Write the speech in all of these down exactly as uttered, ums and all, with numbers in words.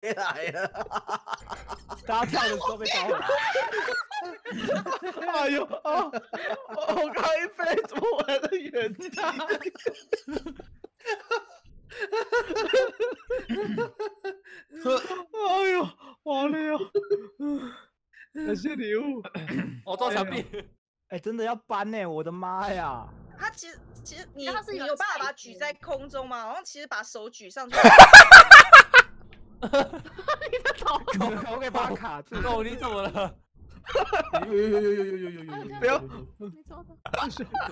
回来了，大家跳的时候被打回来。哎呦啊！我靠，一飞怎么玩的原地？哎呦，好累哦！感谢礼物，我撞墙壁。哎，真的要搬呢！我的妈呀！ 他其实其实你你有办法把它举在空中吗？好像其实把手举上去。你的头狗给把卡住，狗你怎么了？有有有有有有有有有！不要，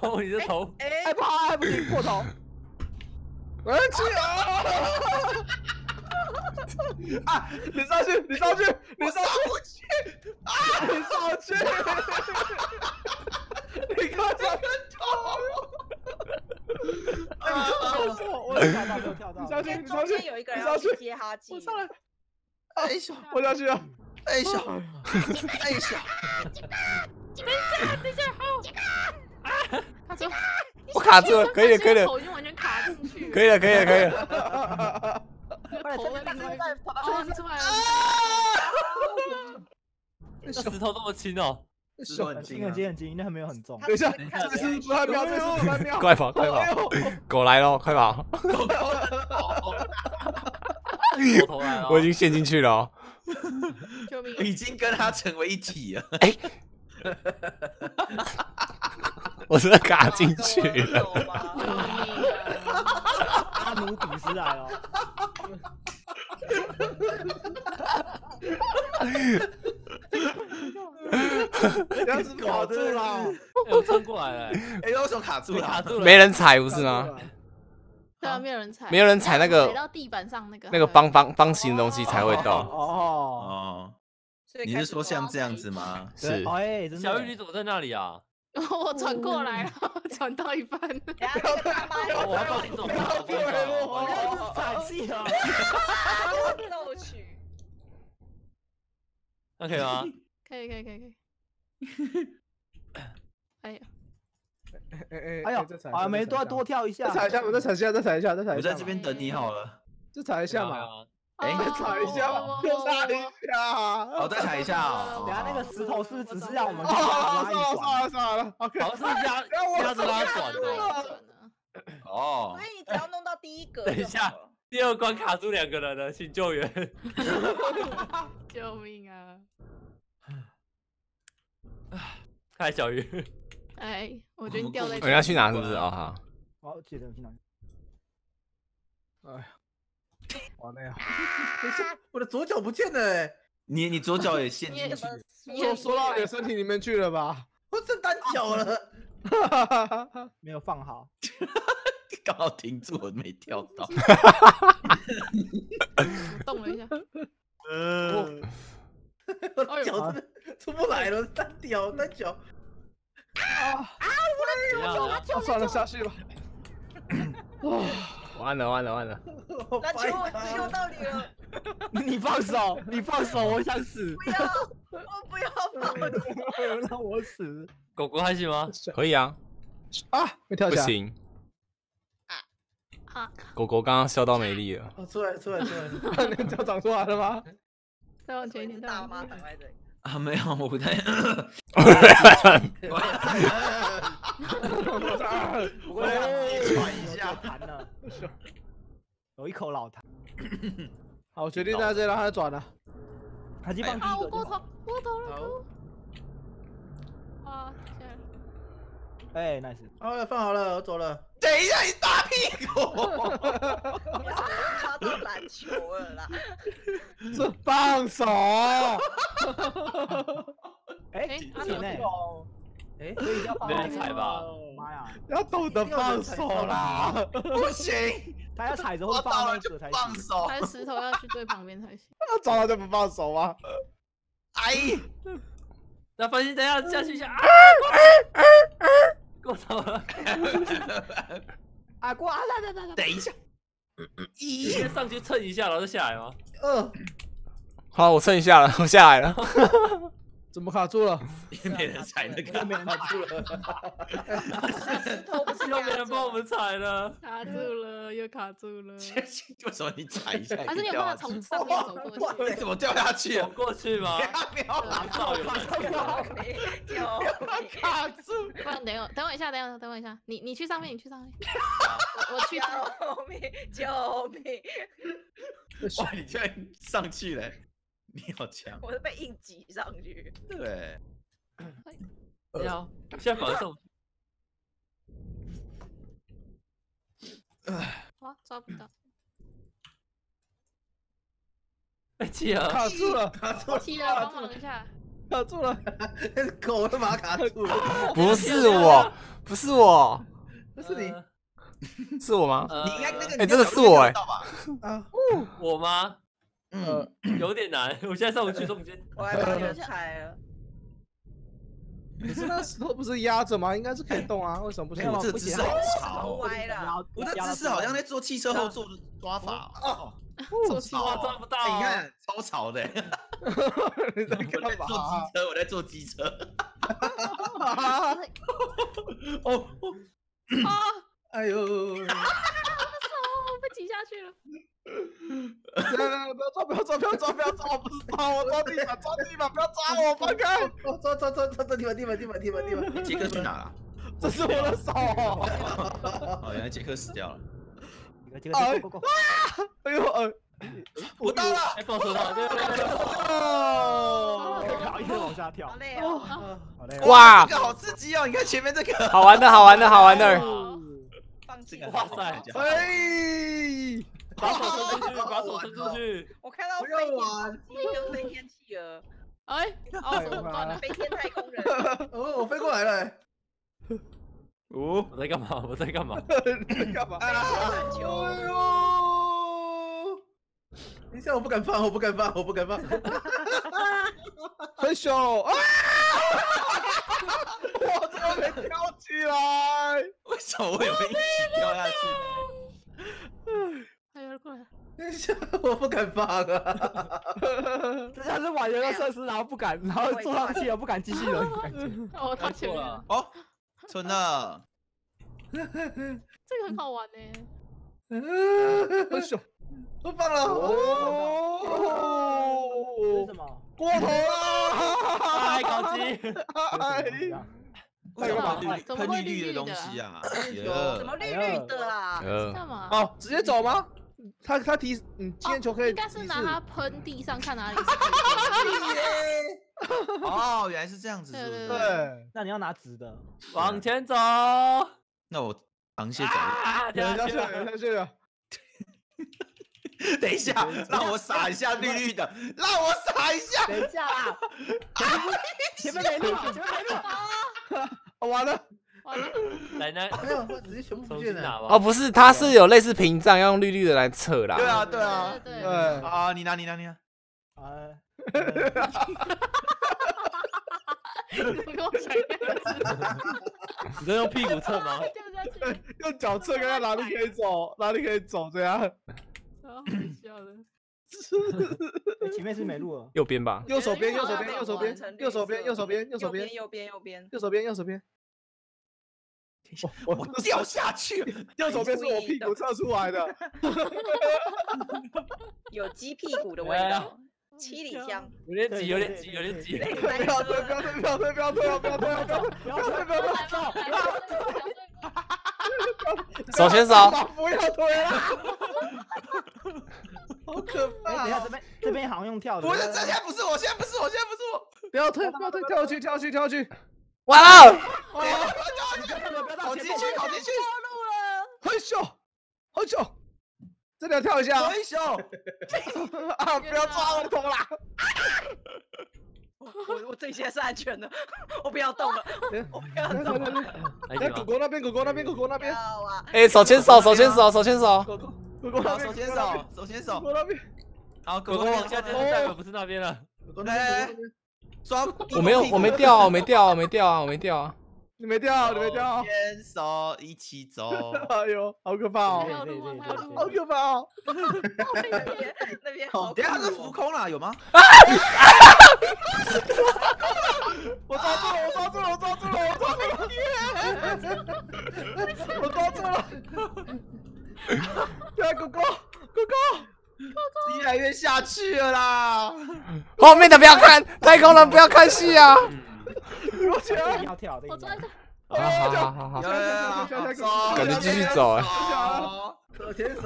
狗你的头，哎，啪，不行，过头。我要去啊！啊，你上去，你上去，你上去，啊，你上去。 你看这个头！啊！我跳到，我跳到，你上去，你上去，有一个人要去接哈基，我上来，哎小，我上去了，哎小，哎小，等一下，等一下，好，卡住，我卡住了，可以了，可以了，头已经完全卡进去，可以了，可以了，可以了，头在爬出来了，那石头那么轻哦。 手很轻，很轻，很轻，那没有很重。等一下，这是不太妙，这是不太妙。快跑，快跑！狗来了，快跑！我已经陷进去了，已经跟他成为一体了。哎，我真的卡进去了。阿努比斯来了。 这是卡住了，我撑过来了。哎，我手卡住了，卡住了，没人踩不是吗？对啊，没有人踩，没有人踩那个，踩到地板上那个那个方方方形的东西才会动。哦哦，你是说像这样子吗？是。哎，小玉你怎么在那里啊？我转过来了，转到一半。我到底怎么卡住了？我踩气啊！逗趣。 那可以吗？可以可以可以可以。哎呀！哎哎哎！哎呀！啊，没多多跳一下，再踩一下，我再踩一下，再踩一下，再踩一下。我在这边等你好了。再踩一下嘛。哎，再踩一下嘛，再踩一下。好，再踩一下。等下那个石头是只是让我们。哦，算了算了算了。好，是压压着拉转的。哦。所以你只要弄到第一格。等一下。 第二关卡住两个人了，请救援！救命啊！嗨，小鱼。哎，我觉得你掉在……我们要去哪？是不是啊？好，我记得去哪。哎呀，完了呀！等一下，我的左脚不见了！你你左脚也陷进去，我缩到你的身体里面去了吧？我剩单脚了，哈哈哈哈，没有放好。 刚好停住，我没跳到。动了一下。呃，我脚真的出不来了，单脚单脚。啊啊！我的脚，我脚。算了，下去吧。哇，完了完了完了！篮球，又到你了。你放手，你放手，我想死。不要，我不要放，让我死。狗狗还行吗？可以啊。啊，没跳起来。不行。 狗狗刚刚笑到没力了。出来出来出来！你脚长出来了吗？再往前一点，大妈躺在这里。啊，没有，我不太。我喘一下痰了，有一口老痰。好，我决定在这让他转了。卡基棒。啊，我过头，过头了。啊，天啊！ 哎 ，nice！ 好了，放好了，我走了。等一下，你大屁股！我擦到篮球了啦！是放手！哎，不行哎！哎，所以要放手踩吧？妈呀！要懂得放手啦！不行，他要踩着或放到石头才放手，还是石头要去最旁边才行。他抓到就不放手吗？哎！ 那放心，等下下去一下啊！过头了！啊过啊！等等等等一下，一先上去蹭一下，然后再下来吗？嗯。好，我蹭一下了，我下来了。怎么卡住了？也没人踩那个，没人卡住了。又没人帮我们踩了，卡住了，又卡住了。为什么你踩一下？还是你有办法从上面走过去？你怎么掉下去？走过去吗？不要拿到有卡住。不然等我等我一下，等我等我一下，你你去上面，你去上面。我去救命！救命！哇，你居然上去了！ 你好强！我是被硬挤上去。对，你好，现在反送。哇，抓不到！哎，企鹅卡住了，卡住了！企鹅帮忙一下，卡住了！狗都把它卡住了。不是我，不是我，不是你，是我吗？你应该那个，哎，真的是我哎！啊，我吗？ 嗯，有点难。我现在上不去中间，我还把你们踩了。可是那石头不是压着吗？应该是可以动啊，为什么不行？我这姿势好潮，歪了。我的姿势好像在做汽车后座的抓法哦，做汽车抓不到。你看，超潮的。你在干嘛？做机车，我在做机车。哦啊！哎呦！我的手被挤下去了。 不要抓！不要抓！不要抓！不要抓！我不是抓，我抓地板，抓地板，不要抓我，放开！我抓抓抓抓抓地板，地板，地板，地板，地板。杰克去哪了？这是我的手！哦，原来杰克死掉了。杰克，杰克，哎呦，哎，我到了！放手吧，对对对。哦，一直往下跳。好累哦，好累。哇，这个好刺激哦！你看前面这个。好玩的，好玩的，好玩的。放弃。哇塞！哎。 把手伸出去，把手伸出去！我看到飞天，那个飞天企鹅，哎，哦，飞天太空人，哦，我飞过来了，哦，我在干嘛？我在干嘛？你在干嘛？哎呦！等一下，我不敢放，我不敢放，我不敢放，很凶啊！我怎么没跳起来？为什么我也会一起跳下去？ 等一下，我不敢放啊！这下是玩游乐设施，然后不敢，然后坐上去又不敢继续的感觉。哦，他错了。哦，蠢了。这个很好玩呢。很爽，我放了。哦。什么？过头了！太高级。为什么？怎么会绿绿的东西啊？怎么绿绿的啊？干嘛？哦，直接走吗？ 他他提嗯，接球可以，应该是拿它喷地上看哪里。哦，原来是这样子，对对。那你要拿直的，往前走。那我螃蟹走。等下去了，等下去了。等一下，让我撒一下绿绿的，让我撒一下。等一下啊！前面没路，前面没路。完了。 来来，没有，我直接全部不见了。哦，不是，它是有类似屏障，要用绿绿的来测啦。对啊，对啊，对啊，你拿，你拿，你拿。啊！你跟我想一样。你在用屁股测吗？用脚测，看看哪里可以走，哪里可以走，这样。超好笑的。前面是没路了，右边吧？右手边，右手边，右手边，右手边，右手边，右手边，右边，右边，右手边，右手边。 我我掉下去，右手边是我屁股侧出来的，有鸡屁股的味道，七里香，有点挤，有点挤，有点挤，不要推，不要推，不要推，不要推，不要推，不要推，不要推，不要推，走，手牵手，不要推了，好可怕！等下这边这边好像用跳的，不是，这下不是我，现在不是我，现在不是我，不要推，不要推，跳去，跳去，跳去。 完了！好进去，好进去！很秀，很秀！这里要跳一下，很秀！啊，不要抓我的头啦！我我这些是安全的，我不要动了，我不要动了。哎，狗狗那边，狗狗那边，狗狗那边！哎，手牵手，手牵手，手牵手！狗狗，狗狗那边，手牵手，手牵手！狗狗那边。好，狗狗往下掉，代表不是那边了。来来来。 我没有，我没掉啊，我没掉啊，我没掉啊，我没掉啊！你没掉，你没掉。牵手一起走。哎呦，好可怕哦！好可怕哦！那边那边好。等下是浮空啦，有吗？我抓住了！我抓住了！我抓住了！我抓住了！我抓住了！对，狗狗，狗狗。 越来越下去了啦！后面的不要看，太空人不要看戏啊！我去，要跳的，我抓一下。好好好好好，赶紧继续走啊！手牵手，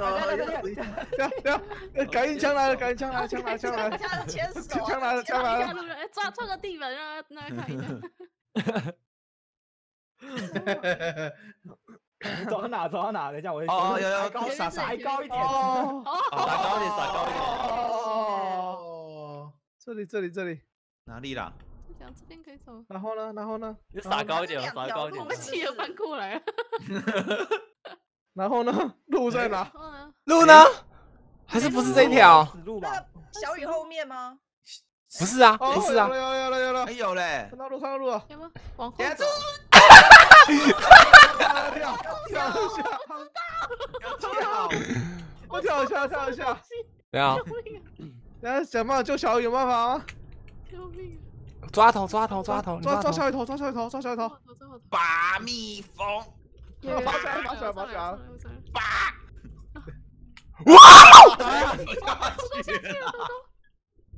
赶紧枪来了，赶紧枪来了，枪来了，枪来了，牵手，枪来了，枪来了，抓抓个地板，让他看一下。 走到哪？走到哪？等一下，我哦，有有高，撒撒高一点，哦，撒高一点，撒高一点，哦，这里这里这里，哪里啦？我讲这边可以走。然后呢？然后呢？你撒高一点，撒高一点。我们企鹅翻过来了。然后呢？路在哪？路呢？还是不是这条？路吧。小雨后面吗？不是啊，不是啊。有了有了有了，没有嘞。看到路，看到路了。有吗？往后。 哈哈哈哈哈！跳跳跳！我跳一下，跳一下！怎样？等下想办法救小雨，有办法吗？救命！抓头，抓头，抓头！抓抓小雨头，抓小雨头，抓小雨头！拔蜜蜂！拔起来，拔起来，拔起来！拔！哇！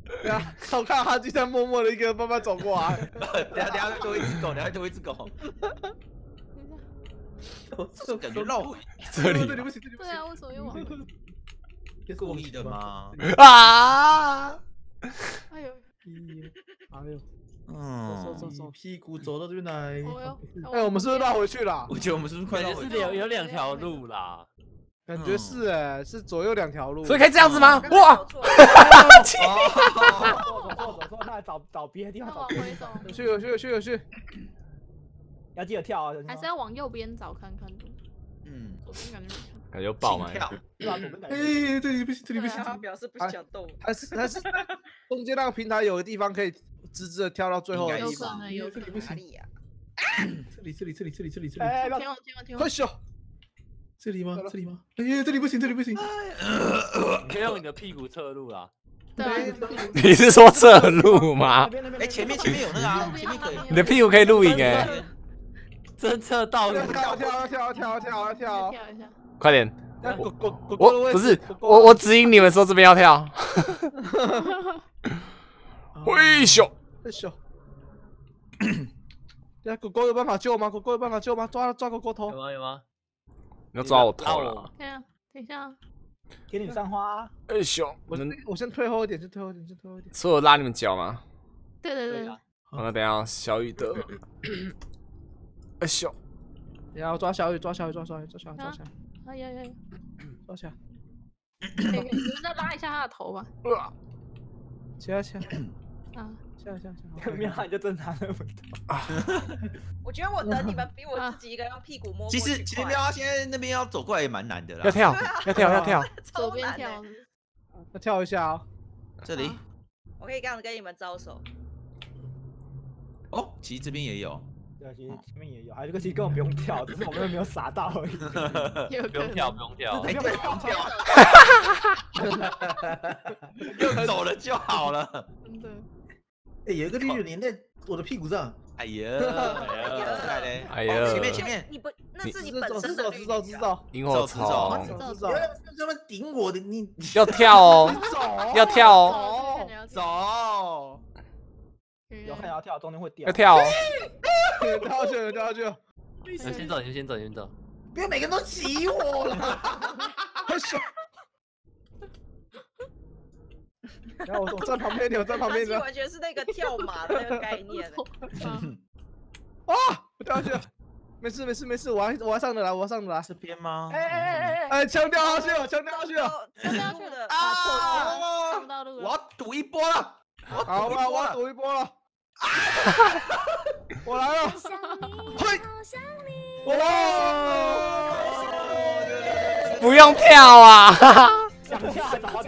对啊，我看哈基在默默的一个人慢慢走过来。等下等下丢一只狗，等下丢一只狗。 这感觉绕回这里，对不起，对不起，对啊，我手又往……故意的吗？啊！哎呦，哎呦，嗯，走走走，屁股走到这边来。哎，我们是不是绕回去了？我觉得我们是不是快绕回去了？有有两条路啦，感觉是哎，是左右两条路，所以可以这样子吗？哇！哈哈哈！走走走走，那找找别的地方走。有去有去有去有去。 要记得跳啊！还是要往右边找看看的。嗯，左边感觉感觉爆满。跳，对吧？哎，这里不行，这里不行。他表示不想动。还是还是中间那个平台有个地方可以直直的跳到最后的地方。有可能有哪里呀？这里这里这里这里这里这里。哎，天王天王天王！快笑！这里吗？这里吗？哎，这里不行，这里不行。你可以用你的屁股侧路啦。 你是说侧路吗？哎，前面前面有那个啊，前面可以。你的屁股可以露营哎。 侦测到了！跳跳跳跳跳跳！快点！我我不是我我指引你们说这边要跳。嘿咻嘿咻！呀，狗狗有办法救吗？狗狗有办法救吗？抓抓狗狗头！有吗有吗？你要抓我头了！对啊，等一下，给你们上花。嘿咻！我我先退后一点，先退后一点，先退后一点。所以我拉你们脚吗？对对对。好了，等一下，小雨的。 哎小，然后抓小雨，抓小雨，抓小雨，抓小雨，抓小雨！哎呀呀，抓小雨！你们再拉一下他的头吧。起来起来！啊，起来起来起来！没有你就正常的不到。我觉得我等你们比我自己一个人用屁股摸。其实其实喵现在那边要走过来也蛮难的啦。要跳要跳要跳！左边跳，要跳一下哦。这里，我可以这样跟你们招手。哦，其实这边也有。 对，其实前面也有，还有这个其实根本不用跳，只是我们没有傻到而已。不用跳，不用跳，不用跳，用走了就好了。真的。哎，有一个绿球粘在我的屁股上。哎呀！哎呀！前面前面，你不，那是你本身的。知道知道萤火虫。不要他们顶我的，你要跳哦，要跳哦，走。 要看要跳，中间会掉。要跳哦！跳去，跳去！你先走，你先走，你先走！不要每个人都挤我了！好爽！然后我我站旁边，你我站旁边。完全是那个跳马的那个概念。啊！我掉下去了！没事没事没事，我还我还上得来，我还上得来。这边吗？哎哎哎哎！哎，枪掉下去了，枪掉下去了，枪掉下去了！啊！上不到路了！我要赌一波了！ 好吧，我赌一波了！我来了！嘿，我来！不用跳啊！想跳还找到地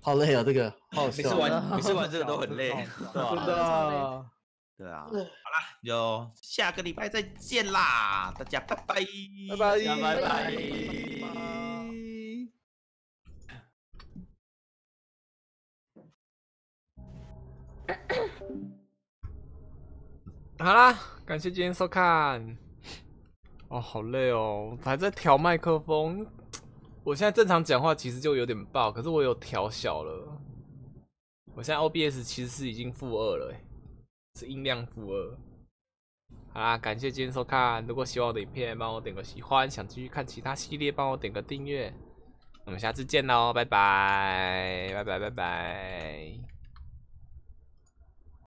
好累啊，这个好笑。每次玩每次玩这个都很累，真的。对啊，好啦，就下个礼拜再见啦，大家拜拜，拜拜，拜拜。好啦，感谢今天收看。哦，好累哦，还在调麦克风。 我现在正常讲话其实就有点爆，可是我有调小了。我现在 O B S 其实是已经负二了、欸，是音量负二。好啦，感谢今天收看。如果喜欢我的影片，帮我点个喜欢；想继续看其他系列，帮我点个订阅。我们下次见喽，拜拜，拜拜，拜拜。